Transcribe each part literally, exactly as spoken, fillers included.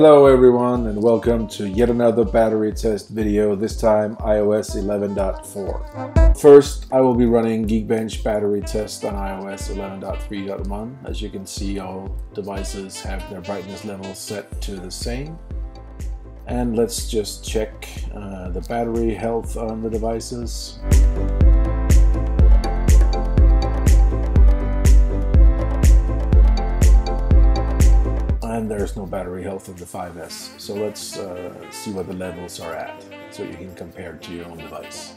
Hello everyone, and welcome to yet another battery test video, this time i O S eleven point four. First, I will be running Geekbench battery test on i O S eleven point three point one. As you can see, all devices have their brightness level set to the same. And let's just check uh, the battery health on the devices. And there's no battery health of the five S. So let's uh, see what the levels are at, so you can compare it to your own device.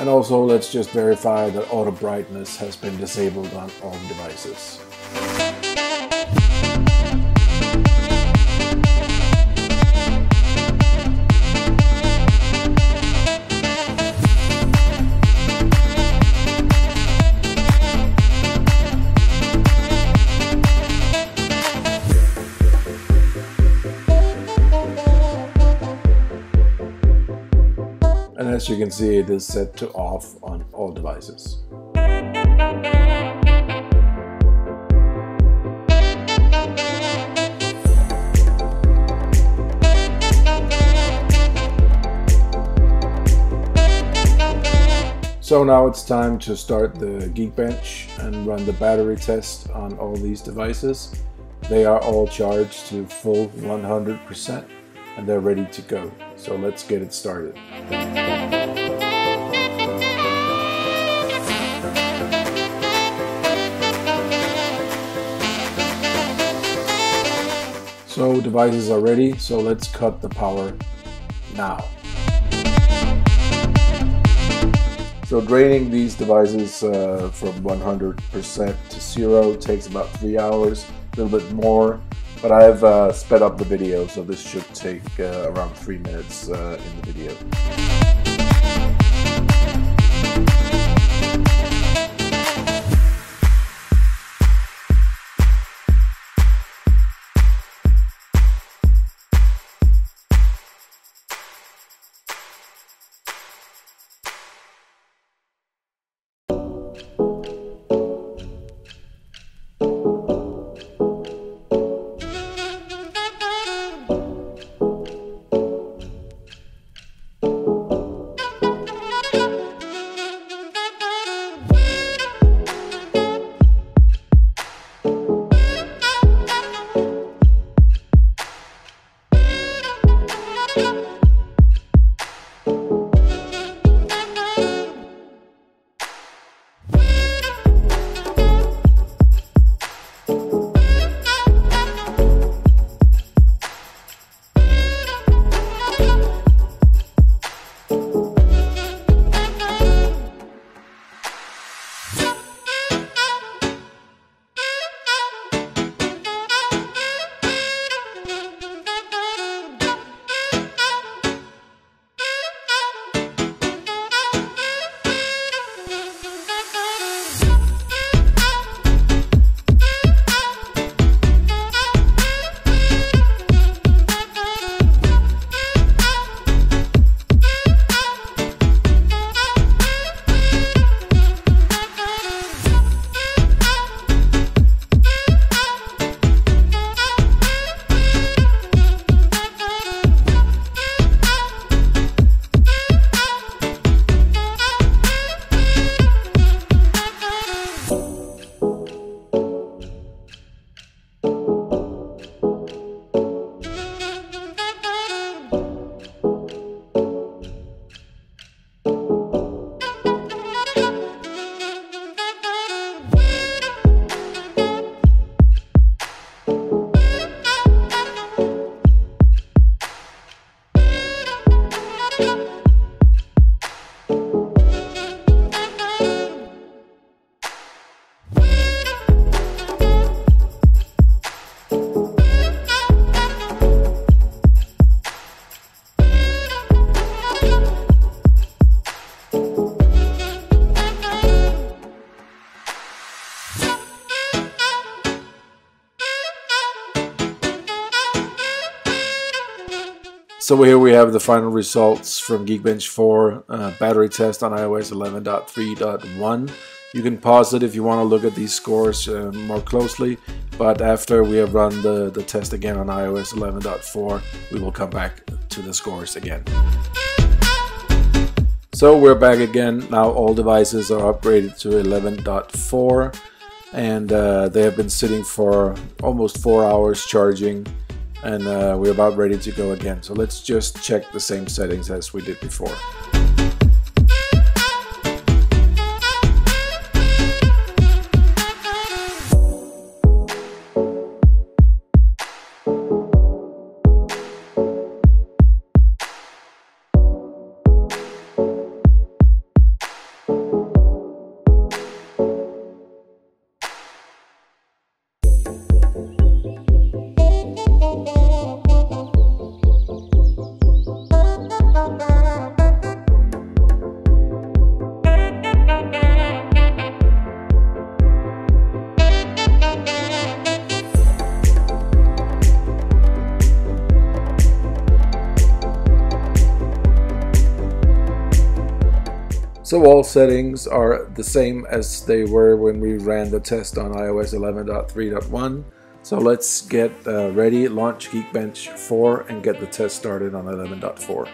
And also, let's just verify that auto brightness has been disabled on all devices. And as you can see, it is set to off on all devices. So now it's time to start the Geekbench and run the battery test on all these devices. They are all charged to full one hundred percent. And they're ready to go. So let's get it started. So devices are ready, so let's cut the power now. So draining these devices uh, from one hundred percent to zero takes about three hours, a little bit more. But I've uh, sped up the video, so this should take uh, around three minutes uh, in the video. So here we have the final results from Geekbench for uh, battery test on iOS eleven point three point one. You can pause it if you want to look at these scores uh, more closely, but after we have run the, the test again on iOS eleven point four, we will come back to the scores again. So we're back again. Now all devices are upgraded to eleven point four, and uh, they have been sitting for almost four hours charging, and uh, we're about ready to go again. So let's just check the same settings as we did before. So all settings are the same as they were when we ran the test on iOS eleven point three point one. So let's get uh, ready, launch Geekbench four, and get the test started on eleven point four.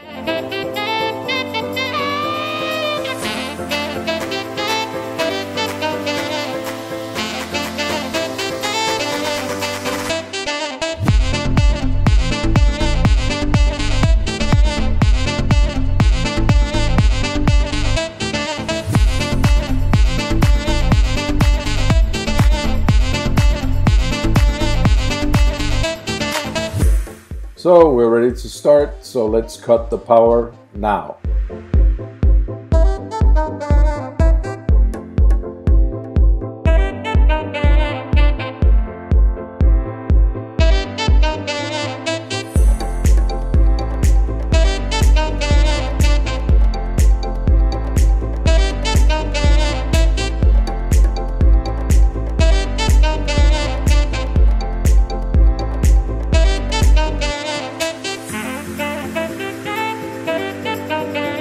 So we're ready to start, so let's cut the power now. Thank you.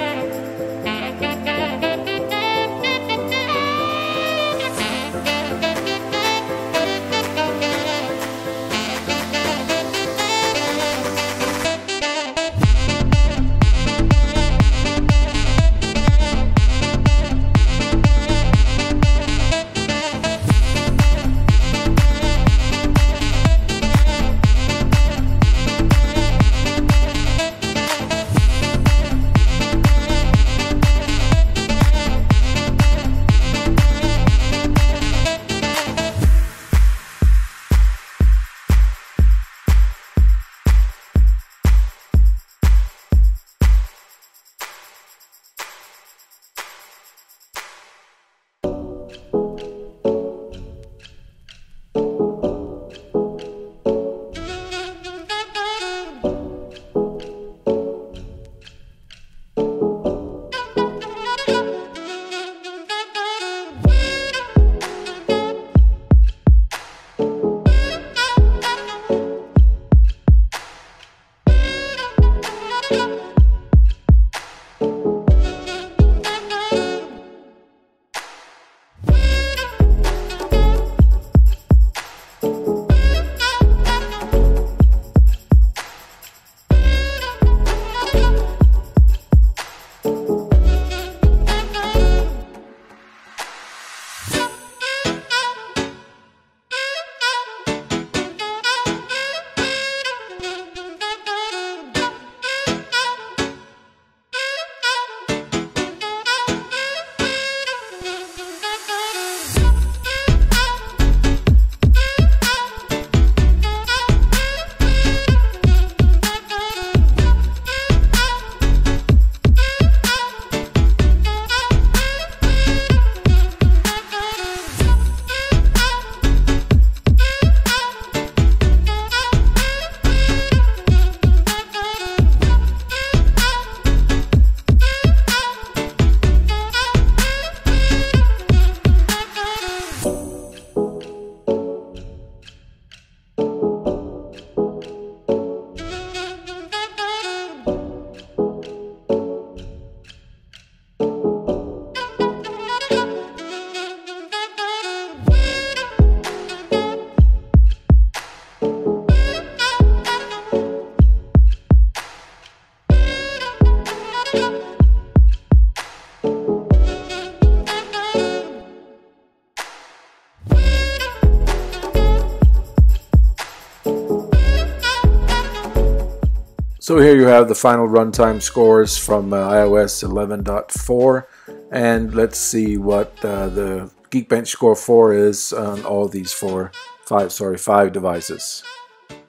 So here you have the final runtime scores from uh, i O S eleven point four, and let's see what uh, the Geekbench score four is on all these four, five, sorry, five devices.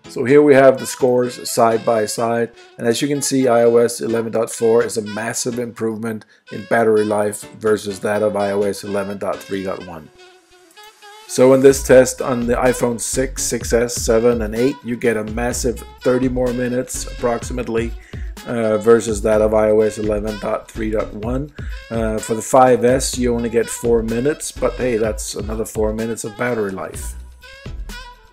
So here we have the scores side by side, and as you can see, i O S eleven point four is a massive improvement in battery life versus that of i O S eleven point three point one. So in this test on the iPhone six, six S, seven and eight, you get a massive thirty more minutes approximately uh, versus that of i O S eleven point three point one. Uh, for the five S you only get four minutes, but hey, that's another four minutes of battery life.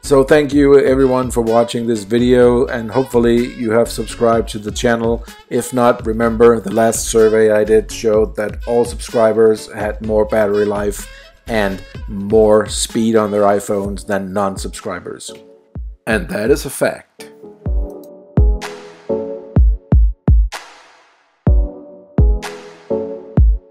So thank you everyone for watching this video, and hopefully you have subscribed to the channel. If not, remember the last survey I did showed that all subscribers had more battery life and more speed on their iPhones than non-subscribers. And that is a fact.